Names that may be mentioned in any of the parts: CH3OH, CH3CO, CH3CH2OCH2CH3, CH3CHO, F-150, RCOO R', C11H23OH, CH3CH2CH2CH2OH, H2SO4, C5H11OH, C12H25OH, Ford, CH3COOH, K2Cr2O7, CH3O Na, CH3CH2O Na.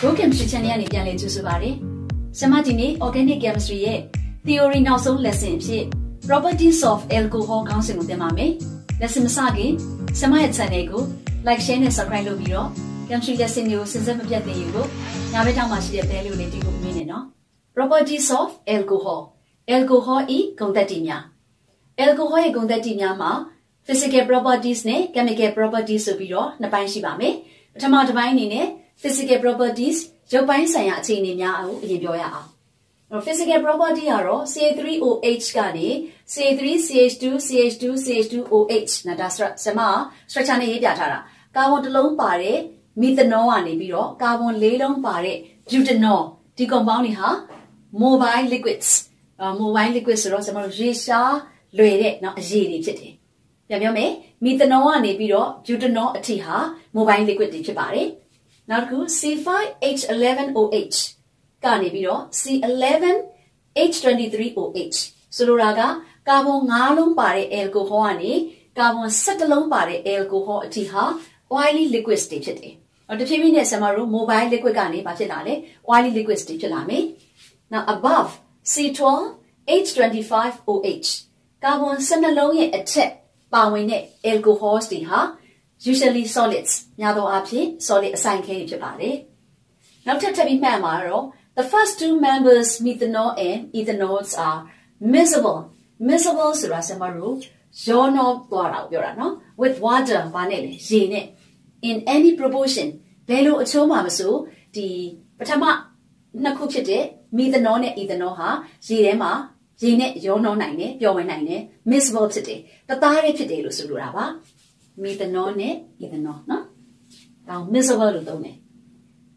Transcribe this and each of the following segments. Go chemistry channel ni janle chusu pare. Samadi ni organic chemistry ye theory now so lesson phi properties of alcohol kaung sinu tema me. Lesson masagi samayat channel ko like share and subscribe lo biro. Chemistry lesson yo sinzam pyat de yo. Nyabe thang ma chi de value le ti ko me ne no. Properties of alcohol. Alcohol e gundatinya. Alcohol e gundatinya ma physical properties ne chemical properties so biro na pai shi ba me. Pathama dabai ni ne physical properties, your pines and physical property are CA3OH cardi, CA3CH2CH2CH2OH. Nadasra Sama, Strachane Yatara. Carbon long pare, methanol and biro, carbon lay long pare, butanol, decompounding ha, mobile liquids. Mobile liquids are also Risha, Lure, not G. Yamyame, methanol and biro, butanol atiha, mobile liquid dichipare. Narku C5H11OH. Kani biro C11H23OH. Soloraga, carbon ngalum pare alcohol ani, carbon setalum pare alcohol atiha, oily liquid stitchete. Or the female samaru, mobile liquid gani, bachelare, oily liquid stitchalame. Now above C12H25OH. Carbon setalum attack, bawine, alcohol stiha. Usually solids. Nyado api solid assign ke jabare. Now tabi mamaro. The first two members, methanol and ethanols, are miscible. Miscible surasamaru jono guarao yorano with water vanele jine in any proportion. Belo achoma masu di patama nakuchete methanol ne ethanol ha jirema jine jono naine yowe naine miscible today. Tatare today lusuraba. Methanol ne, ethanol, no? Now, miscible ne.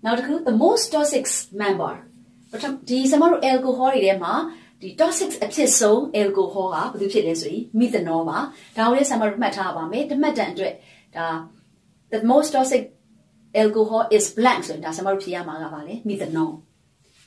Now, the most toxic member. The samaru alcohol idema, the toxic atiso alcohol ah, methanol ah. Now, the samaru mataba me, the metan to it. The most toxic alcohol is blank, so the samaru tiyama vale, methanol.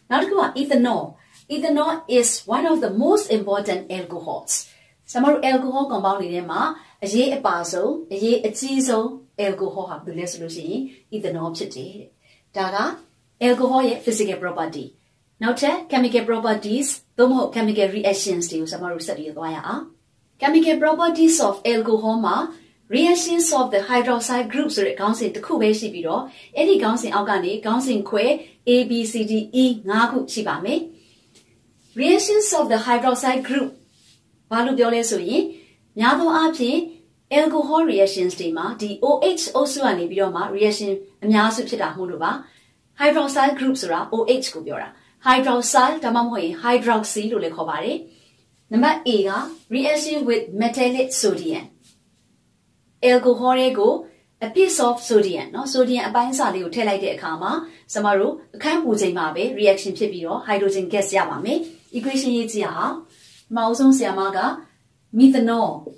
Now, ethanol. Ethanol is one of the most important alcohols. Samaru alcohol compound idema. Ye a basso, ye a chizo, alcohol, the less lucy, ethanol chitty. Daga, alcohol, ye physical property. Now, check chemical properties, though chemical reactions to Samaru study. Chemical properties of alcohol ma, reactions of the hydroxide groups are counts in the Kube Shibiro, any counts in organic, counts in Que, A, B, C, D, E, Naku Shibame. Reactions of the hydroxide group, Balu Biole Sui. Nyado api alcohol reactions dema the OH also ani biroma reaction amyasu phita mu lo ba hydroxyl group sura OH ko pyoda hydroxyl dama mo yin hydroxy lo le kho pare number A ga reaction with metallic sodium alcohol e ko a piece of sodium no sodium apain sa le ko thai lai de akha ma samaro akhan pu chain ma be reaction phit pi ro hydrogen gas ya ba me equation ye ji ha maung song sia ma ga methanol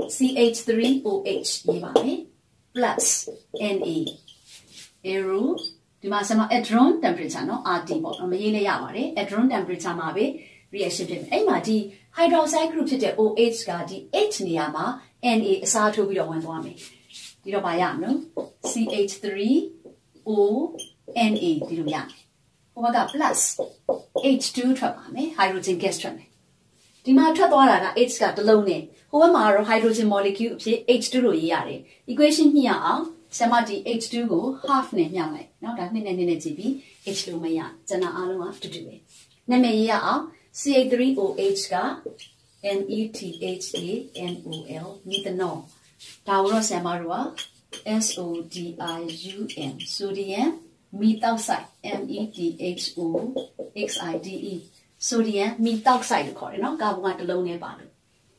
CH3OH ye plus Na eru dima sama adron temperature no RT pot no meye le ya pare adron temperature ma be reaction phit ai ma di hydroxide group phit de OH ga di H ne ya ma Na asa tho pi do wan twa me di do ba ya no CH3O Na di do ya ho ba ga plus H2 thwa ba me hydrogen gas thwa me Dima Tadwara H got the lone. Hoamaro hydrogen molecule H2 lo yare. Equation here are Samadi H2 go half ne yame. Now that means energy H2 maya. Jana alum after do it. Name ya CA3OH ga NETHANOL methanol. Tauro Samarua SODIUM sodium methoxide METHOXIDE. Sodium methoxide ko re no carbon ga alone ne ba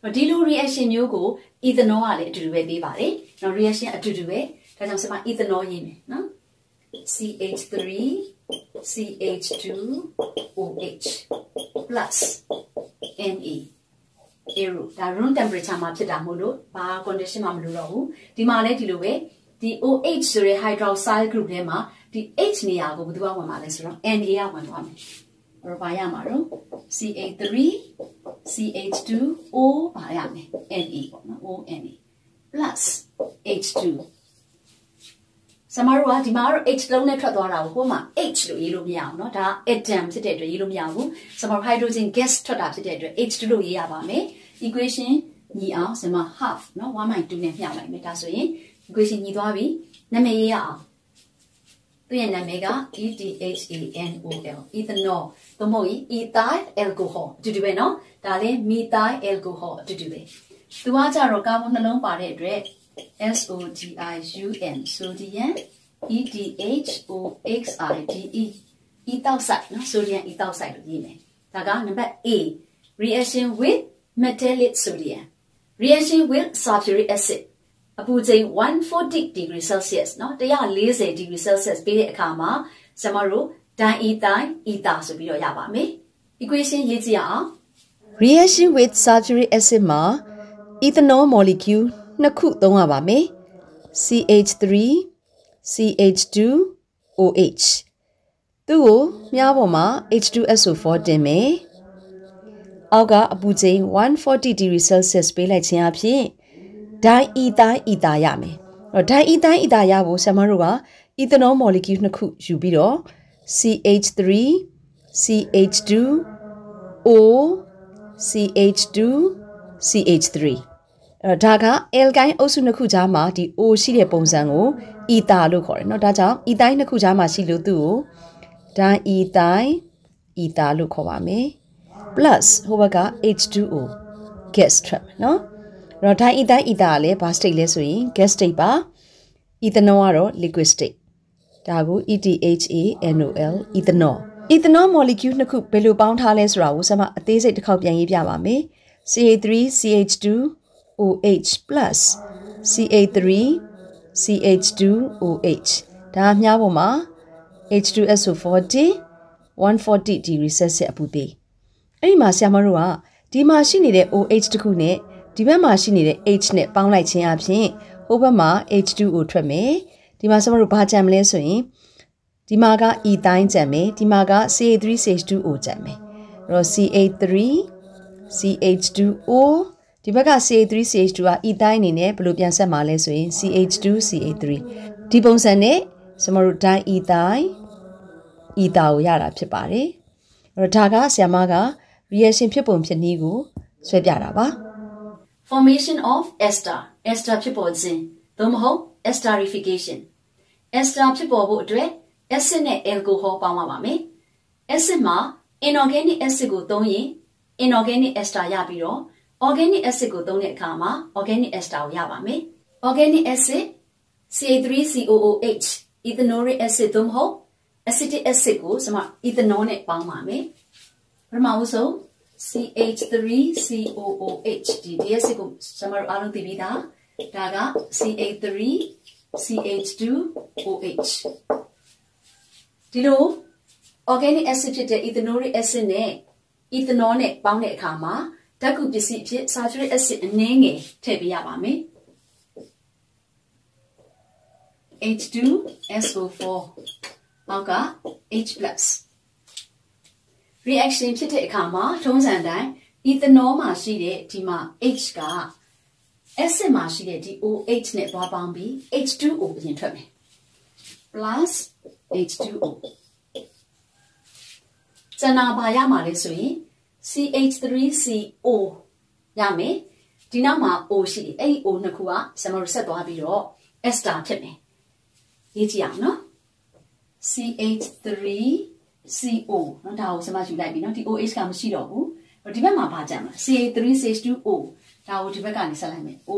lo di lo reaction yo ko ethanol a le atu be pe pare no reaction atu be da jang sama ethanol yin me no CH3 CH2OH plus Na eru da room temperature ma phit ta mo lo ba condition ma mo lo hu di ma le di lo be di OH so re hydroxyl group le ma di H ne ya ko bu thwa wan ma le so no Na ya wan thwa me CA3, CH2, O, NE, plus H2. Samaroa Dimar H lone Tradora Homa H to Ilumiano da etam sitedra Ilumiano Samar hydrogen gas toda sitedra H to do Yabame equation Nia Sama half no one might do Namiam metasoin equation Nidavi Namea Tuen Namega ETHENOL ethanol Tomoi ethyl alcohol to do no Dale methyl alcohol to do it. Tuaja Rocamo Nalon Pare Dread SODIUM sodium EDHOXIDE ethoxide no sodium ethoxide ni ne daga number A reaction with metallic sodium reaction with sulfuric acid apu chain 140 degree celsius no 140 degree celsius ပေးတဲ့အခါမှာကျွန်တော်တို့ diethyl ether ဆိုပြီးတော့ရပါမယ် equation ရေးကြည့်ရအောင် reaction with sulfuric acid မှာ ethanol molecule နှစ်ခုသုံးရပါမယ် CH3 CH2 OH သူ့ကိုမြားပေါ်မှာ H2SO4 တင်မယ်အောက်ကအပူချိန်140 degree celsius ပေးလိုက်ခြင်းအဖြစ် diethyl ether ရမယ်အဲ့ diethyl ether ရဖို့ကျွန်မတို့က ethanol molecule နှစ်ခုယူပြီးတော့ CH3 CH2 O CH2 CH3 ဒါက alkyne အုပ်စုနှစ်ခုကြားမှာဒီ O ရှိတဲ့ပုံစံကို ether လို့ခေါ်တယ်เนาะဒါကြောင့် ethyl နှစ်ခုကြားမှာရှိလို့သူ့ကို diethyl ether လို့ခေါ်ပါမယ် plus ဟိုဘက်က H2O gas trap เนาะအဲ့တော့ diethyl ether ကလည်း ဘာ state လဲဆိုရင် gas state ပါ ethanol ကတော့ liquid state ဒါကို ethanol ethanol ethanol molecule နှစ်ခုဘယ်လိုပေါင်းထားလဲဆိုတာကိုဆက်မအသေးစိတ်တစ်ခေါက်ပြန်ရေးပြပါမယ် CH3 CH2 OH plus CA3 CH2 OH ဒါအများပေါ်မှာ H2SO4 140 degree Celsius အပူသေးအဲ့ဒီမှာဆရာမတို့ကဒီမှာရှိနေတဲ့ OH တစ်ခုနဲ့ဒီဘက်မှာရှိနေတဲ့ H နဲ့ပေါင်းလိုက်ခြင်းအပြင်ဟိုဘက်မှာ H2O ထွက်မယ်ဒီမှာဆရာမတို့ဘာကြံမလဲဆိုရင်ဒီမှာက E တိုင်းကြံမယ်ဒီမှာက CA3 CH2O ကြံမယ်အဲ့တော့ CA3 CH2Oဒီဘက်က CH3CH2 က ethyl အနေနဲ့ဘယ်လိုပြန်ဆက်မှာလဲဆိုရင် CH2CH3 ဒီပုံစံနဲ့ကျွန်တော်တို့ diethyl ether ကိုရတာဖြစ်ပါတယ်အဲ့တော့ဒါကဆရာမက reaction ဖြစ်ပုံဖြစ်နည်းကိုဆွဲပြတာပါ formation of ester ester ဖြစ်ပေါ်ခြင်းသို့မဟုတ် esterification ester ဖြစ်ပေါ်ဖို့အတွက် acid နဲ့ alcohol ပေါင်းရပါမယ် acid မှာ inorganic acid ကိုသုံးရင် inorganic ester ရပြီးတော့organic acid ကိုသုံးတဲ့အခါမှာ organic ester ကိုရပါမယ် organic acid CA3COOH ethanolic acid သို့မဟုတ် acetic acid ကိုကျွန်မ ethanol နဲ့ပေါင်းပါမယ်ပထမဦးဆုံး CH3COOH ဒီ acid ကိုကျွန်မတို့အားလုံးသိပြီးသားဒါက CA3 CH2 OH ဒီလို organic acid ဖြစ်တဲ့ ethanolic acid နဲ့ ethanol နဲ့ပေါင်းတဲ့အခါမှာဓာတ်ကူပစ္စည်းအဖြစ် sulfuric acid အနည်းငယ်ထည့်ပေးရပါမယ် H2SO4 အောက်က H+ reaction ဖြစ်တဲ့အခါမှာထုံးစံတိုင်း ethanol မှာရှိတဲ့ဒီမှာ H က acid မှာရှိတဲ့ဒီ OH နဲ့တွားပေါင်းပြီး H2O အရင်ထွက်မယ် plus H2O ကျန်တာဘာရမှာလဲဆိုရင်CH3CO ရမယ်ဒီနောက်မှာ O ရှိတယ်အဲ့ဒီ O နှစ်ခုကကျွန်တော်တို့ဆက်သွားပြီးတော့ ester ဖြစ်မယ်ရေးကြည့်အောင်နော် CH3CO နော်ဒါကိုကျွန်မယူလိုက်ပြီနော်ဒီ OH ကမရှိတော့ဘူးဒီဘက်မှာပါကြမှာ CH3CH2O ဒါကိုဒီဘက်ကနေဆက်လိုက်မယ် O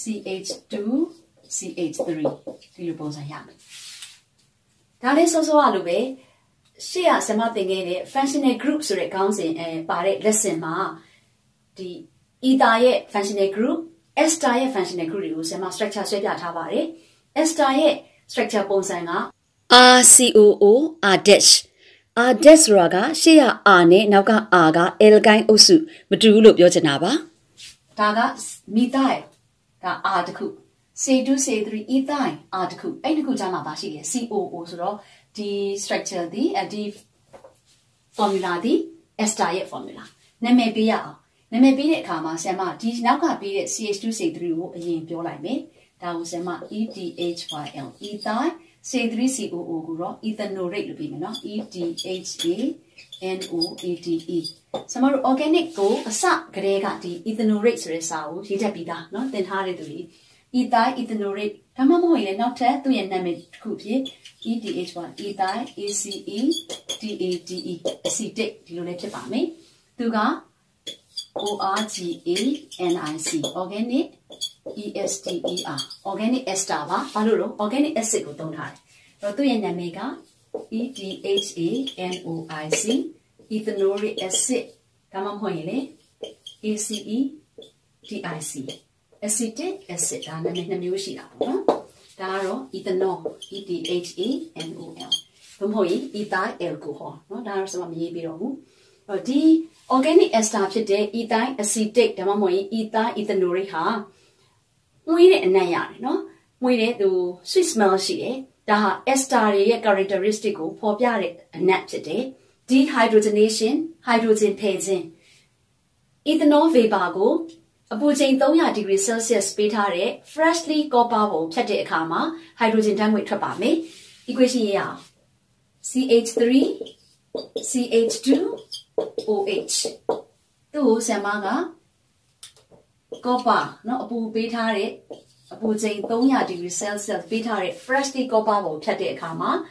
CH2CH3 ဒီလိုပုံစံရမယ်ဒါလေးစောစောကလိုပဲရှေ့ကဆရာမသင်ခဲ့တဲ့ functional group ဆိုတဲ့ခေါင်းစဉ်ပါတဲ့ lesson မှာဒီ ether ရဲ့ functional group ester ရဲ့ functional group တွေကိုဆရာမ structure ဆွဲပြထားပါတယ် ester ရဲ့ structure ပုံစံက RCOO R' ဆိုတာကရှေ့က R နဲ့နောက်က R က alkyne အုပ်စုမတူဘူးလို့ပြောချင်တာပါဒါက methyl က R တစ်ခု C2 C3 ethyl R တစ်ခုအဲ့ဒီတစ်ခုကြားမှာပါရှိတယ် COO ဆိုတော့ဒီ structure ဒီ formula ဒီ ester ရဲ့ formula နာမည်ပေးရအောင်နာမည်ပေးတဲ့အခါမှာဆရာမဒီနောက်ကပေးတဲ့ CH2CH3 ကိုအရင်ပြောလိုက်မယ် That was E-D-H-Y-L. Ethyl. Say 3COO. Ethanorate will be E-D-H-A-N-O-E-D-E. Some organic go a sap grega D. Ethanorates are sour. He debida. Not then hard to be. Ethyl ethanorate. Tamamoy not tear to your name coupie. E-D-H-Y. Ethyl E-C-E-D-A-D-E. See dick. You let it by me. Duga. O-R-G-A-N-I-C. Organic E-S-T-E-R. Organic ester. Organic acid go down high. Rotu yenamega E-D-H-A-N-O-I-C. Ethanoric acid. Tamam hoile A-C-E-T-I-C. Acetic acid. Daro ethanol. E-D-H-A-N-O-L. Tamhoi ethyl alcohol. Daro sama miyebirohu. The organic ester today, ethyl acetic, Damamoy, ethyl ethanoric ha. We did an no? We did the sweet smell she, the ester characteristic of popiaric nap today. Dehydrogenation, hydrogen pairing. Ethanol vabago, a bujin 300 degrees Celsius beta, freshly copper, chate karma, hydrogen time with trapame. Equation yeah. CH3, CH2. OH. Two samaga copper, not a boo beta rate, a boozing 300 degrees Celsius beta rate, freshly copper will tate karma.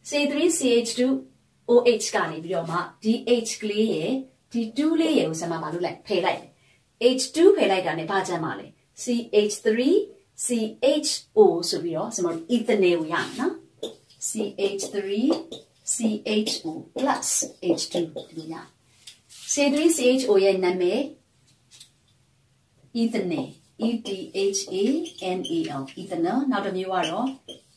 Say 3CH2OH carni bioma, DH clay, D2 lay, Samamalu like pay light. H2 pay light and a pajamale. CH3CHO, so we are some ethanol yana. CH3CHO plus H2. C3CHO ye name ethanol. E-D-H-A-N-A-L. Ethanol. Now the new are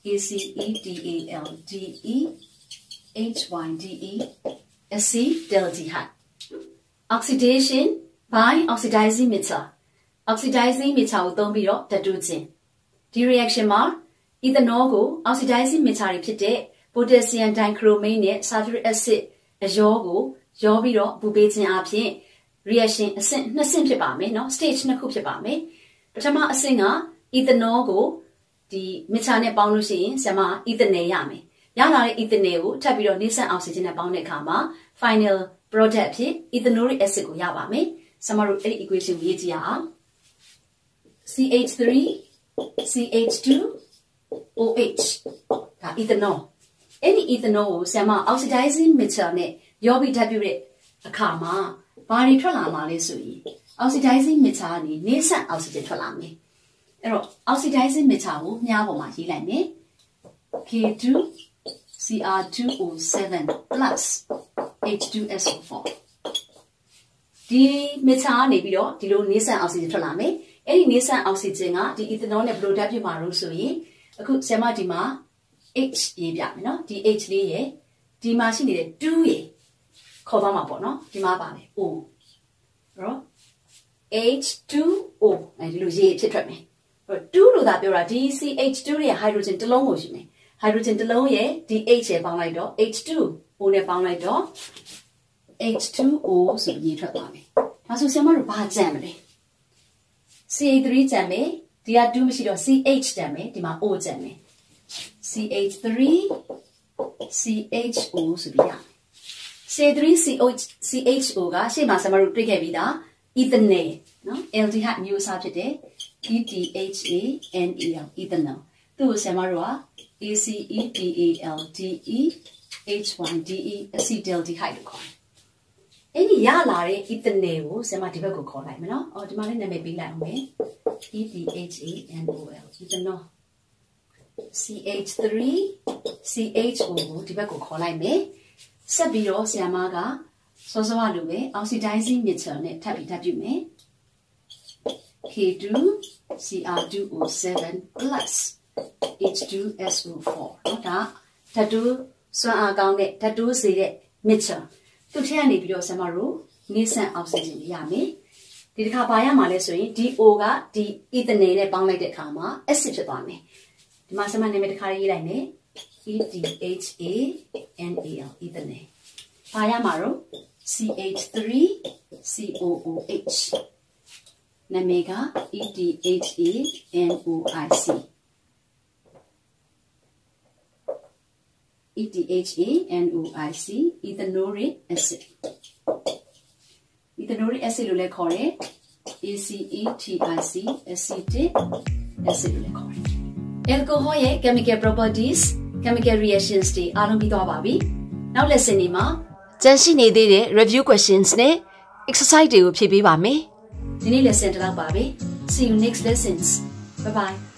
A-C-E-D-A-L-D-E-H-Y-D-E acetaldehyde. Oxidation by oxidizing metal. Oxidizing metal don't be up the dutin. The reaction mark ethanol go oxidizing metal today. Potassium dichromate, sulfuric acid, a yogo, yobiro, bubetin apien, reaction, a sin, no simple barme, no stage, no coopy barme. But a singer, ethanol go, the metane bonusin, sama, ethanayame. Yana ethaneo, tabiro nisan oxygen abound kama, final product, ethanoric acid, yabame, samaru equation with ya. CH3, CH2, OH, ethanol. Any ethanol, sama oxidizing metal ne, yobi tabure, a karma, bari tralama le sui. Oxidizing metal ne, nesa oxygen tralame. Ero, oxidizing metal, nyaboma hilane, K2, Cr2O7 plus H2SO4. The metal ne bilo, dilo nesa oxygen tralame, any nesa oxygen, the ethanol ne blow tabu maru sui, a good sama dima. H ye biya, no? D H li ye, D machine de do ye, cover ma bo, no? D ma ba me O, ro H2O, and you lose ye chitra me. But do do that biora D C H2 ye hydrogen delong mo shine, hydrogen delong ye D H ye bang lai do H2 O ne bang lai do H2O so ye chitra ba me. Masu se ma ro ba jam le. CH3 jam me, D A do me si do CH jam me, D ma O jam me. CH3, CHO subiya. CH3, CHO ga she masamaru prige vida ethanol. No, aldehyde new subject. E-D-H-A-N-E-L ethanol. Tu samarua A-C-E-T-A-L-D-E-H-Y-D-E acetaldehyde ko. Any ya lare ethanol wo samadiba ko call like me no. Or dimane na me big like me. E-D-H-A-N-O-L ethanol. CH3, CHO, the back of Colime, Sabiro, Siamaga, Sozoalume, oxidizing metal, Tabitabume, K2, Cr2O7 plus H2SO4. Nota, Tadu, Swaganet, Tadu, Sede, Mitchell. To Tanibio Samaru, Nissan oxygen yame, did Capaya Malesui, D Oga, D Ethanate Bangladesh Kama, Essitame. The master name is Kari E-D-H-A-N-A-L, ethanol. Payamaro, CH3, COOH. Namega, E-D-H-E-N-O-I-C. E-D-H-E-N-O-I-C, ethanoic acid. Ethanoic acid will call it ACETIC, acetic acid will call it. Alcohol chemical properties, chemical reactions day, now lesson nima. Janshi ne de review questions ne exercise de upi bi ba me. Dini lesson ta babi. See you next lessons. Bye bye.